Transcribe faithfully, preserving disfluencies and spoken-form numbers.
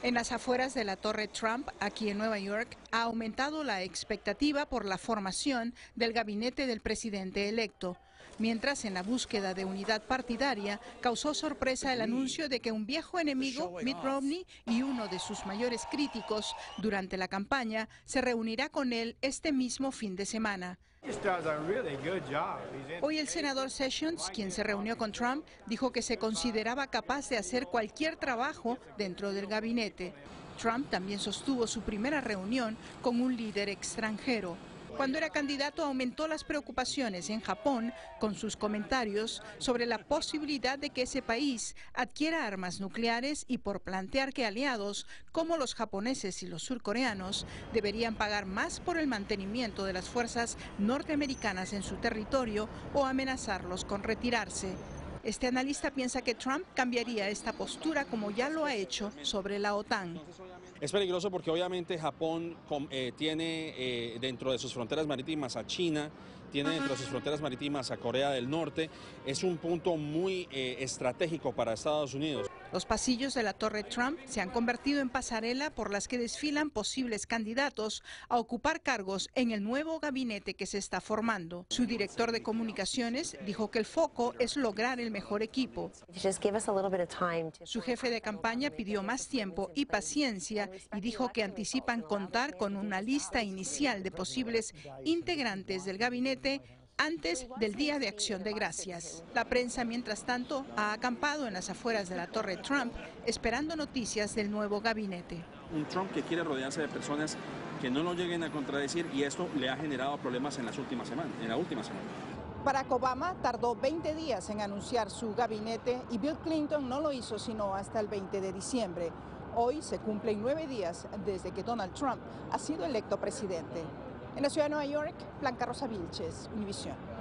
En las afueras de la Torre Trump, aquí en Nueva York, ha aumentado la expectativa por la formación del gabinete del presidente electo, mientras en la búsqueda de unidad partidaria causó sorpresa el anuncio de que un viejo enemigo, Mitt Romney, y uno de sus mayores críticos durante la campaña, se reunirá con él este mismo fin de semana. Hoy el senador Sessions, quien se reunió con Trump, dijo que se consideraba capaz de hacer cualquier trabajo dentro del gabinete. Trump también sostuvo su primera reunión con un líder extranjero. Cuando era candidato aumentó las preocupaciones en Japón con sus comentarios sobre la posibilidad de que ese país adquiera armas nucleares y por plantear que aliados como los japoneses y los surcoreanos deberían pagar más por el mantenimiento de las fuerzas norteamericanas en su territorio o amenazarlos con retirarse. Este analista piensa que Trump cambiaría esta postura como ya lo ha hecho sobre la OTAN. Es peligroso porque obviamente Japón eh, tiene eh, dentro de sus fronteras marítimas a China, tiene dentro de sus fronteras marítimas a Corea del Norte. Es un punto muy eh, estratégico para Estados Unidos. Los pasillos de la Torre Trump se han convertido en pasarela por las que desfilan posibles candidatos a ocupar cargos en el nuevo gabinete que se está formando. Su director de comunicaciones dijo que el foco es lograr el mejor equipo. Su jefe de campaña pidió más tiempo y paciencia y dijo que anticipan contar con una lista inicial de posibles integrantes del gabinete antes del Día de Acción de Gracias. La prensa, mientras tanto, ha acampado en las afueras de la Torre Trump, esperando noticias del nuevo gabinete. Un Trump que quiere rodearse de personas que no lo lleguen a contradecir, y esto le ha generado problemas en las últimas semanas, en la última semana. Barack Obama tardó veinte días en anunciar su gabinete y Bill Clinton no lo hizo sino hasta el veinte de diciembre. Hoy se cumplen nueve días desde que Donald Trump ha sido electo presidente. En la ciudad de Nueva York, Blanca Rosa Vílchez, Univisión.